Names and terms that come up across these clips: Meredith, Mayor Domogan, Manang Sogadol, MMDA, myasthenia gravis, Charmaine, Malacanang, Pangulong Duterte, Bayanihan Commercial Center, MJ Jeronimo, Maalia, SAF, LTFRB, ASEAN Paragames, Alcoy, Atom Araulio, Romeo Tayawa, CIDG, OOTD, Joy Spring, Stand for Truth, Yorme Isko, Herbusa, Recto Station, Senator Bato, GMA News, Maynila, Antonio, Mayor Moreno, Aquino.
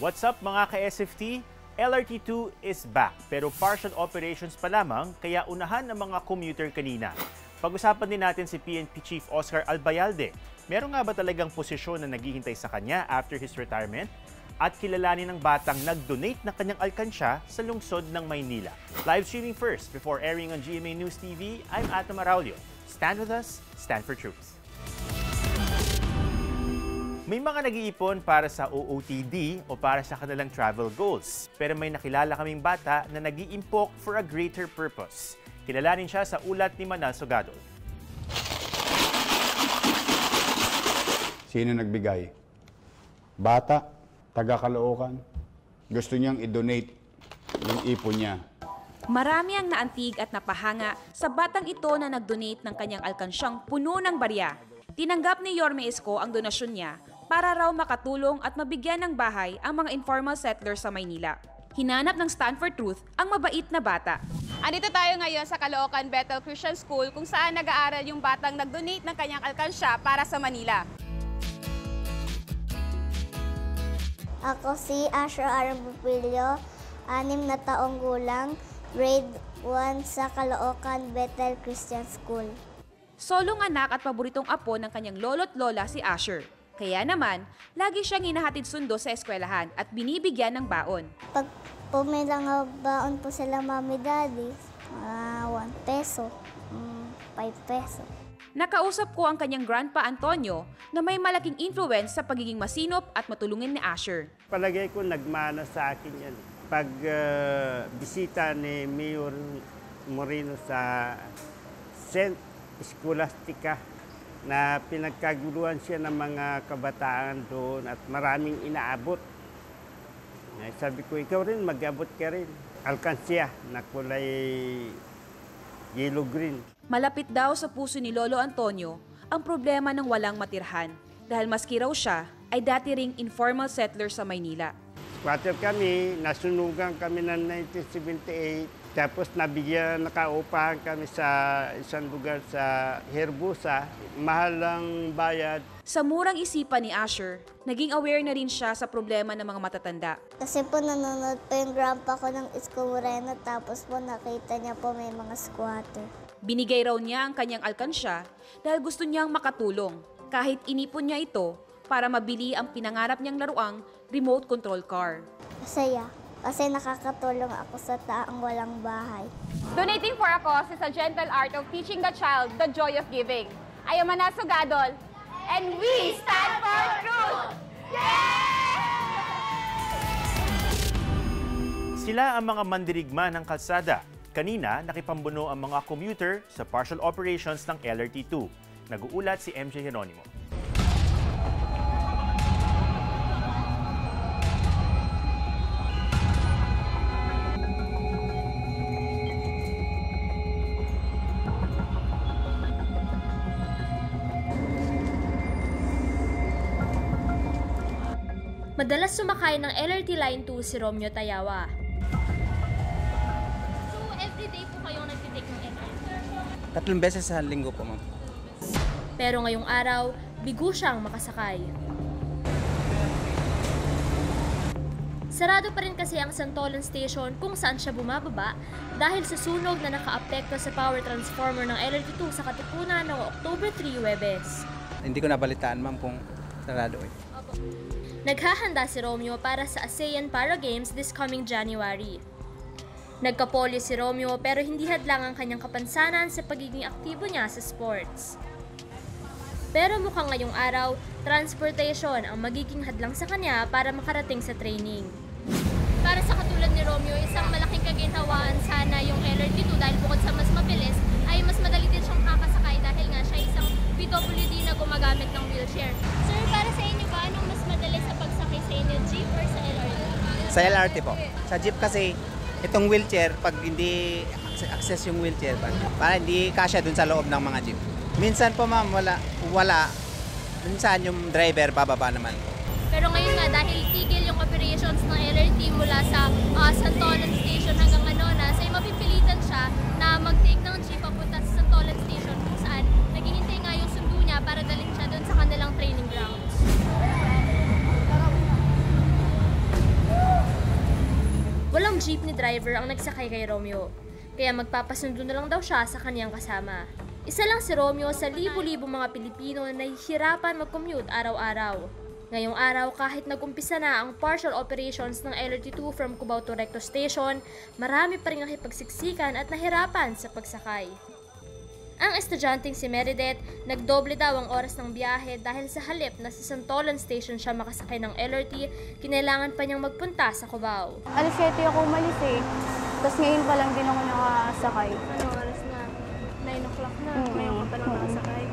What's up mga ka-SFT? LRT2 is back pero partial operations pa lamang kaya unahan ng mga commuter kanina. Pag-usapan din natin si PNP Chief Oscar Albayalde. Meron nga ba talagang posisyon na naghihintay sa kanya after his retirement? At kilalanin ng batang nag-donate ng kanyang alkansya sa lungsod ng Maynila. Live streaming first before airing on GMA News TV, I'm Atom Araulio. Stand with us, stand for truth. May mga nag-iipon para sa OOTD o para sa kanilang travel goals. Pero may nakilala kaming bata na nag-iimpok for a greater purpose. Kilalanin siya sa ulat ni Manang Sogadol. Sino nagbigay? Bata, taga-Caloocan. Gusto niyang i-donate yung ipon niya. Marami ang naantig at napahanga sa batang ito na nag-donate ng kanyang alkansyang puno ng barya. Tinanggap ni Yorme Isko ang donasyon niya para raw makatulong at mabigyan ng bahay ang mga informal settlers sa Maynila. Hinanap ng Stand for Truth ang mabait na bata. Andito tayo ngayon sa Caloocan Bethel Christian School kung saan nag-aaral yung batang nag-donate ng kanyang alkansya para sa Manila. Ako si Asher Arambupillo, 6 na taong gulang, grade 1 sa Caloocan Bethel Christian School. Solong anak at paboritong apo ng kanyang lolo't lola si Asher. Kaya naman, lagi siyang hinahatid sundo sa eskwelahan at binibigyan ng baon. Pag po may baon po sila mami daddy, 1 peso, 5 peso. Nakausap ko ang kanyang grandpa Antonio na may malaking influence sa pagiging masinop at matulungin ni Asher. Palagay ko nagmana sa akin yan. Pag bisita ni Mayor Moreno sa Centro Eskolastika na pinagkaguluhan siya ng mga kabataan doon at maraming inaabot. Sabi ko, ikaw rin, mag-abot ka rin. Alkansya na kulay yellow-green. Malapit daw sa puso ni Lolo Antonio ang problema ng walang matirhan dahil maski raw siya ay dati ring informal settler sa Maynila. Squatter kami, nasunugan kami ng 1978. Tapos nabigyan, nakaupahan kami sa isang lugar sa Herbusa, mahalang bayad. Sa murang isipan ni Asher, naging aware na rin siya sa problema ng mga matatanda. Kasi po nanonood po yung grandpa ko ng Isko Moreno, tapos po nakita niya po may mga squatter. Binigay raw niya ang kanyang alkansya dahil gusto niyang makatulong. Kahit inipon niya ito para mabili ang pinangarap niyang laruang remote control car. Masaya. Kasi nakakatulong ako sa taong walang bahay. Donating for a cause is a gentle art of teaching the child the joy of giving. I am Manang Sogadol, and we stand for truth! Yeah! Sila ang mga mandirigma ng kalsada. Kanina, nakipambuno ang mga commuter sa partial operations ng LRT2. Nag-uulat si MJ Jeronimo. Madalas sumakay ng LRT Line 2 si Romeo Tayawa. So, everyday po kayong nagtitake ng LRT? 3 beses sa linggo po, ma'am. Pero ngayong araw, bigo siyang makasakay. Sarado pa rin kasi ang Santolan Station kung saan siya bumababa dahil sa sunog na nakaapekto sa power transformer ng LRT 2 sa Katipunan noong October 3, Huwebes. Hindi ko nabalitaan, ma'am, kung sarado eh. Opo. Naghahanda si Romeo para sa ASEAN Paragames this coming January. Nagkapolyo si Romeo pero hindi hadlang ang kanyang kapansanan sa pagiging aktibo niya sa sports. Pero mukhang ngayong araw, transportation ang magiging hadlang sa kanya para makarating sa training. Para sa katulad ni Romeo, isang malaking kaginhawaan sana yung LRT2 dahil bukod sa mas mabilis, ay mas madali din siyang kakasakay dahil nga siya isang PWD na gumagamit ng wheelchair. Sir, para sa inyo ba, anong mas madali sa pagsakay sa inyo, jeep or sa LRT? Sa LRT po. Sa jeep kasi, itong wheelchair, pag hindi access yung wheelchair, para hindi kasya dun sa loob ng mga jeep. Minsan po ma'am, wala. Minsan yung driver, bababa naman. Pero ngayon nga, dahil tigil yung operations ng LRT mula sa Santolan Station hanggang Anonas, ay mapipilitan siya na mag-take ng jeep papunta sa Santolan Station kung saan naghihintay nga yung sundo niya para dalhin siya doon sa kanilang training grounds. jeepney driver ang nagsakay kay Romeo, kaya magpapasundo na lang daw siya sa kaniyang kasama. Isa lang si Romeo sa libo-libo mga Pilipino na nahihirapan mag-commute araw-araw. Ngayong araw, kahit nagumpisa na ang partial operations ng LRT2 from Cubao to Recto Station, marami pa rin nakipagsiksikan at nahirapan sa pagsakay. Ang estudyanteng si Meredith, nagdoble daw ang oras ng biyahe dahil sa halip na sa Santolan Station siya makasakay ng LRT, kinailangan pa niyang magpunta sa Cubao. Alas 7 ako umalis eh, tapos ngayon pa lang din ako nakasakay. Ano oras na? 9 o'clock na, ngayon pa lang nakasakay.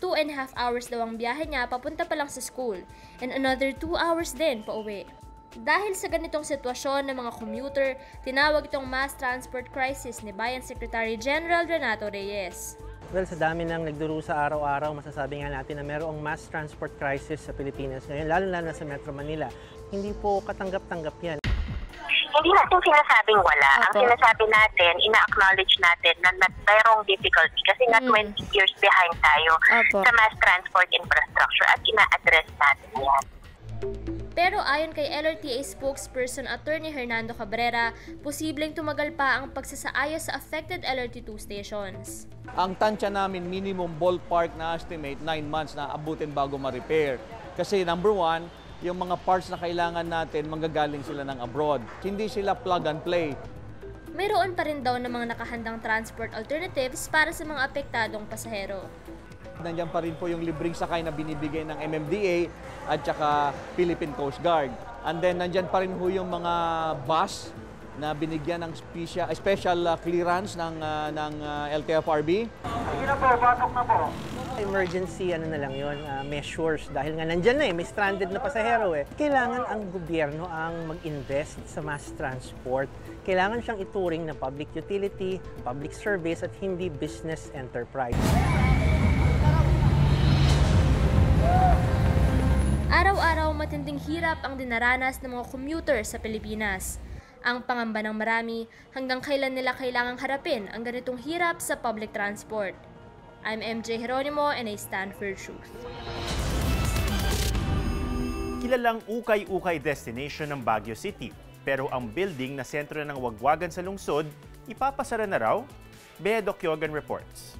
2.5 hours daw ang biyahe niya, papunta pa lang sa school, and another 2 hours din pa uwi. Dahil sa ganitong sitwasyon ng mga commuter, tinawag itong mass transport crisis ni Bayan Secretary General Renato Reyes. Well, sa dami ng nagdurusa araw-araw, masasabi nga natin na merong mass transport crisis sa Pilipinas ngayon, lalo-lalo na sa Metro Manila. Hindi po katanggap-tanggap yan. Hindi natin sinasabing wala. Okay. Ang sinasabi natin, ina-acknowledge natin na mayroong difficulty kasi nga 20 years behind tayo sa mass transport infrastructure at ina-address natin yan. Pero ayon kay LRTA spokesperson Attorney Hernando Cabrera, posibleng tumagal pa ang pagsasaayos sa affected LRT2 stations. Ang tansya namin minimum ballpark na estimate 9 months na abutin bago ma-repair. Kasi number one, yung mga parts na kailangan natin manggagaling sila ng abroad. Hindi sila plug and play. Mayroon pa rin daw ng mga nakahandang transport alternatives para sa mga apektadong pasahero. Nandiyan pa rin po yung libreng sakay na binibigay ng MMDA at saka Philippine Coast Guard. And then nandiyan pa rin po yung mga bus na binigyan ng special clearance ng LTFRB. Sige na po, batok na po. Emergency ano na lang yun, measures dahil nga nandiyan na eh, may stranded na pasahero eh. Kailangan ang gobyerno ang mag-invest sa mass transport. Kailangan siyang ituring na public utility, public service at hindi business enterprise. Araw-araw matinding hirap ang dinaranas ng mga commuter sa Pilipinas. Ang pangamba ng marami, hanggang kailan nila kailangang harapin ang ganitong hirap sa public transport. I'm MJ Jeronimo and I stand for truth. Kilalang ukay-ukay destination ng Baguio City, pero ang building na sentro ng wagwagan sa lungsod, ipapasara na raw? Beo Dukyogen reports.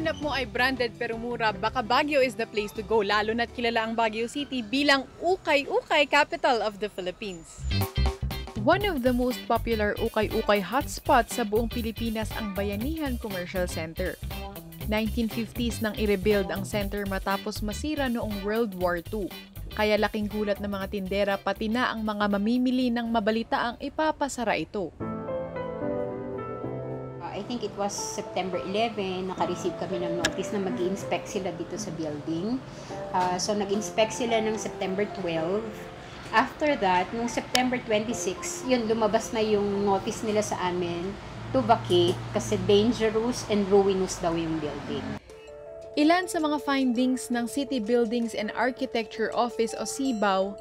Hanap mo ay branded pero mura, baka Baguio is the place to go, lalo na't kilala ang Baguio City bilang ukay-ukay capital of the Philippines. One of the most popular ukay-ukay hotspots sa buong Pilipinas ang Bayanihan Commercial Center. 1950s nang i-rebuild ang center matapos masira noong World War II. Kaya laking gulat ng mga tindera pati na ang mga mamimili ng mabalita ang ipapasara ito. I think it was September 11, naka-receive kami ng notice na mag-inspect sila dito sa building. So nag-inspect sila ng September 12. After that, nung September 26, yun lumabas na yung notice nila sa amin to vacate kasi dangerous and ruinous daw yung building. Ilan sa mga findings ng City Buildings and Architecture Office o SIBAW,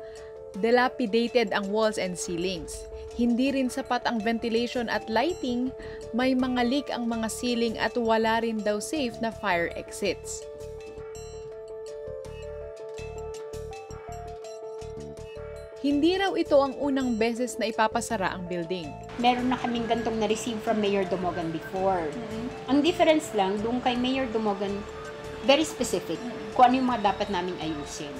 dilapidated ang walls and ceilings. Hindi rin sapat ang ventilation at lighting, may mga leak ang mga ceiling at wala rin daw safe na fire exits. Hindi raw ito ang unang beses na ipapasara ang building. Meron na kaming gantong na-receive from Mayor Domogan before. Ang difference lang, doon kay Mayor Domogan, very specific kung ano yung mga dapat namin ayusin.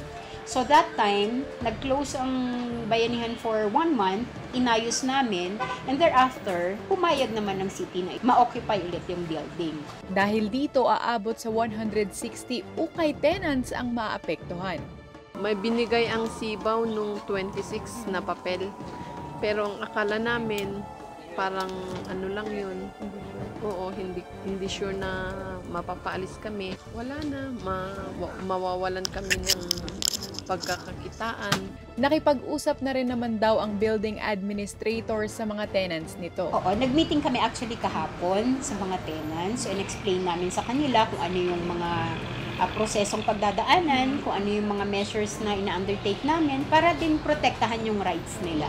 So that time, nag-close ang Bayanihan for 1 month, inayos namin, and thereafter, pumayag naman ng city na ma-occupy ulit yung building. Dahil dito, aabot sa 160 ukay tenants ang maapektuhan. May binigay ang SIBAW nung 26 na papel, pero ang akala namin, parang ano lang yun. Oo, hindi sure na mapapaalis kami. Wala na, mawawalan kami ng pagkakakitaan. Nakipag-usap na rin naman daw ang building administrator sa mga tenants nito. Oo, nag-meeting kami actually kahapon sa mga tenants and explain namin sa kanila kung ano yung mga prosesong pagdadaanan, kung ano yung mga measures na ina-undertake namin para din protektahan yung rights nila.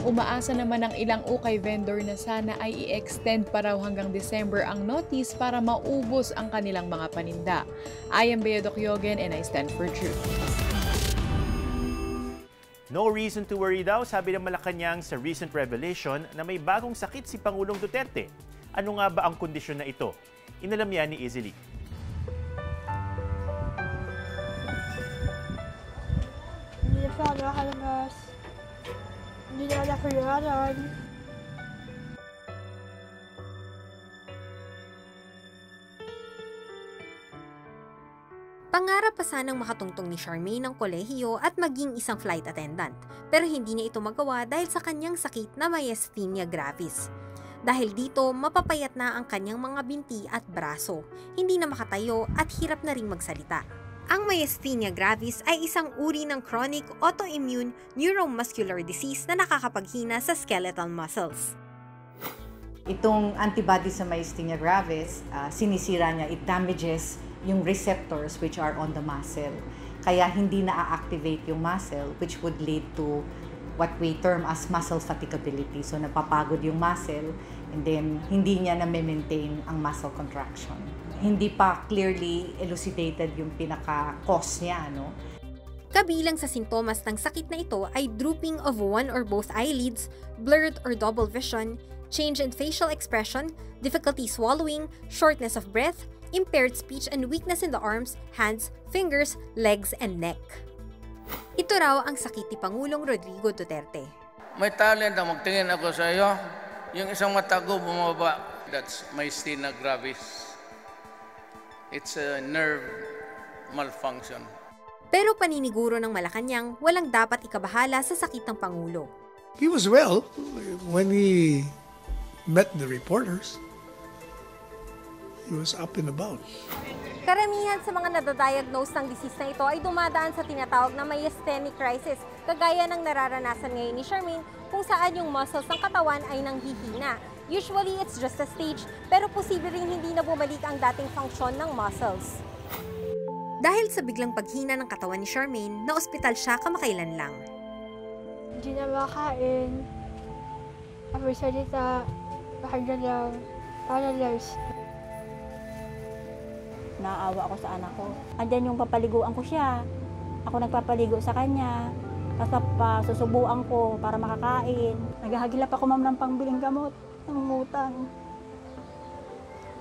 Umaasa naman ang ilang ukay vendor na sana ay i-extend pa raw hanggang December ang notice para maubos ang kanilang mga paninda. I am Beo Dukyogen and I stand for truth. No reason to worry daw, sabi ng Malacanang sa recent revelation na may bagong sakit si Pangulong Duterte. Ano nga ba ang kondisyon na ito? Inalam yan ni Easily. Hindi na pa nakakalabas. Hindi na nakakalaran. Pangarap pa sanang makatungtong ni Charmaine ng kolehiyo at maging isang flight attendant, pero hindi niya ito magawa dahil sa kanyang sakit na myasthenia gravis. Dahil dito, mapapayat na ang kanyang mga binti at braso, hindi na makatayo at hirap na rin magsalita. Ang myasthenia gravis ay isang uri ng chronic autoimmune neuromuscular disease na nakakapaghina sa skeletal muscles. Itong antibody sa myasthenia gravis, sinisira niya, it damages yung receptors which are on the muscle. Kaya hindi na-activate yung muscle which would lead to what we term as muscle fatigability. So, napapagod yung muscle and then hindi niya na-maintain ang muscle contraction. Hindi pa clearly elucidated yung pinaka-cause niya, no? Kabilang sa sintomas ng sakit na ito ay drooping of one or both eyelids, blurred or double vision, change in facial expression, difficulty swallowing, shortness of breath, impaired speech and weakness in the arms, hands, fingers, legs, and neck. Ito raw ang sakit ni Pangulong Rodrigo Duterte. May talent na magtingin ako sa iyo. Yung isang mata ko bumaba. That's myasthenia gravis. It's a nerve malfunction. Pero paniniguro ng Malacanang, walang dapat ikabahala sa sakit ng Pangulo. He was well when he met the reporters. He was up and about. Karamihan sa mga nadadiagnose ng disease na ito ay dumadaan sa tinatawag na myasthenic crisis, kagaya ng nararanasan ngayon ni Charmaine kung saan yung muscles ng katawan ay nanghihina. Usually, it's just a stage, pero posible rin hindi na bumalik ang dating function ng muscles. Dahil sa biglang paghina ng katawan ni Charmaine, na-ospital siya kamakailan lang. Hindi na makain, amoy salita, mahagalaw, paralyzed. Naawa ako sa anak ko. Andiyan yung papaliguan ko siya. Ako nagpapaligo sa kanya. Tapos pasusubuan ko para makakain. Naghahagilap ako, ma'am, ng pangbiling gamot. Nangungutang.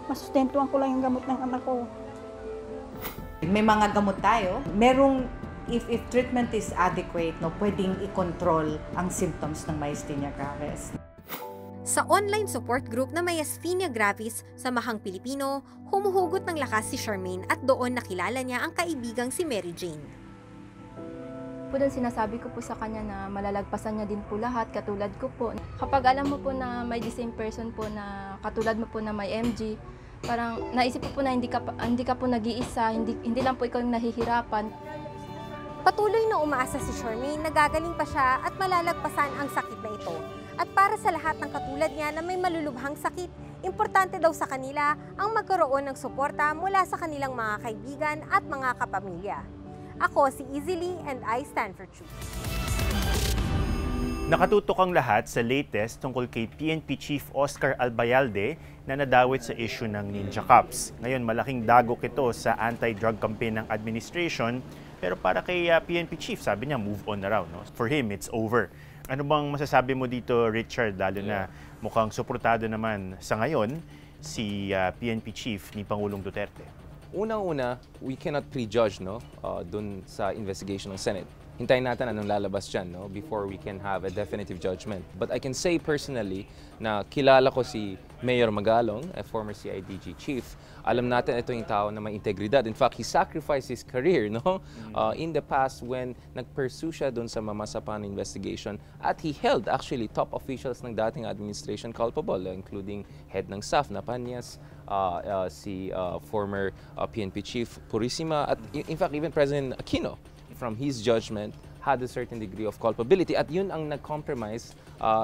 Masustentuan ko lang yung gamot ng anak ko. May mga gamot tayo. Merong, if treatment is adequate, no, pwedeng i-control ang symptoms ng myasthenia gravis. Sa online support group na myasthenia gravis sa Samahang Pilipino, humuhugot ng lakas si Charmaine at doon nakilala niya ang kaibigang si Mary Jane. Po din sinasabi ko po sa kanya na malalagpasan niya din po lahat katulad ko po. Kapag alam mo po na may the same person po na katulad mo po na may MG, parang naisip po na hindi ka po nag-iisa, hindi lang po ikaw yung nahihirapan. Patuloy na umaasa si Charmaine, nagagaling pa siya at malalagpasan ang sakit na ito. At para sa lahat ng katulad niya na may malulubhang sakit, importante daw sa kanila ang magkaroon ng suporta mula sa kanilang mga kaibigan at mga kapamilya. Ako si Easily and I stand for truth. Nakatutok ang lahat sa latest tungkol kay PNP Chief Oscar Albayalde na nadawit sa issue ng Ninja Cups. Ngayon, malaking dagok ito sa anti-drug campaign ng administration, pero para kay PNP Chief, sabi niya move on na raw, no? For him, it's over. Ano bang masasabi mo dito, Richard, lalo na mukhang suportado naman sa ngayon si PNP Chief ni Pangulong Duterte? Unang-una, we cannot prejudge, no, dun sa investigation ng Senate. Hintayin natin anong lalabas dyan, no, before we can have a definitive judgment. But I can say personally na kilala ko si Mayor Magalong, a former CIDG chief. Alam natin ito yung tao na may integridad. In fact, he sacrificed his career, no, in the past when nag-pursue siya doon sa Mamasapan investigation at he held actually top officials ng dating administration culpable, including head ng SAF na Panyas, former PNP Chief Purisima, at in fact even President Aquino. From his judgment, had a certain degree of culpability at yun ang nag-compromise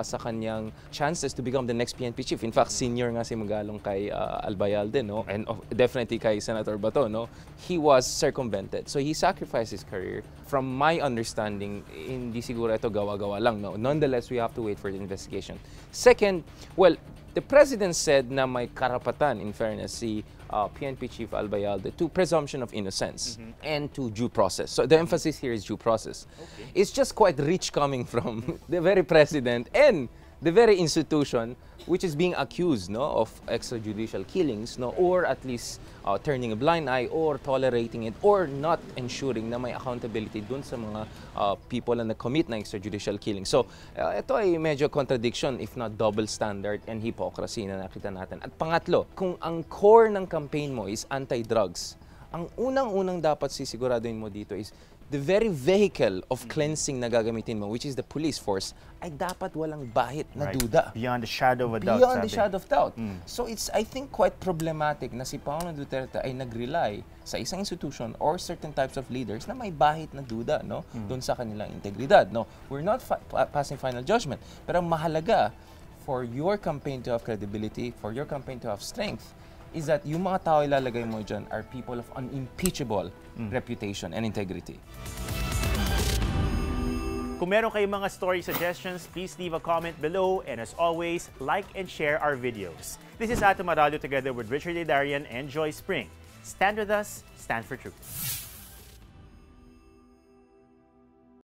sa kanyang chances to become the next PNP chief. In fact, senior nga si Magalong kay Albayalde, no? And definitely kay Senator Bato, no? He was circumvented. So he sacrificed his career. From my understanding, hindi siguro ito gawa-gawa lang, no? Nonetheless, we have to wait for the investigation. Second, well, the president said na may karapatan, in fairness, si PNP Chief Albayalde to presumption of innocence and to due process. So the emphasis here is due process. Okay. It's just quite rich coming from the very president and the very institution which is being accused, no, of extrajudicial killings, no, or at least turning a blind eye or tolerating it or not ensuring na may accountability dun sa mga people na nag-commit na extrajudicial killings. So, ito ay medyo contradiction if not double standard and hypocrisy na nakita natin. At pangatlo, kung ang core ng campaign mo is anti-drugs, ang unang-unang dapat sisiguraduhin mo dito is the very vehicle of cleansing na gagamitin mo, which is the police force, ay dapat walang bahit na duda. Beyond the shadow of a doubt. Beyond the shadow of doubt. So it's, I think, quite problematic na si Pangulong Duterte ay nag-rely sa isang institution or certain types of leaders na may bahit na duda, no? Doon sa kanilang integridad, no? We're not passing final judgment. Pero mahalaga for your campaign to have credibility, for your campaign to have strength, is that yung mga tao ilalagay mo dyan are people of unimpeachable reputation and integrity. Kung meron kayong mga story suggestions, please leave a comment below. And as always, like and share our videos. This is Atom Araulio together with Richard Idarian and Joy Spring. Stand with us, stand for truth.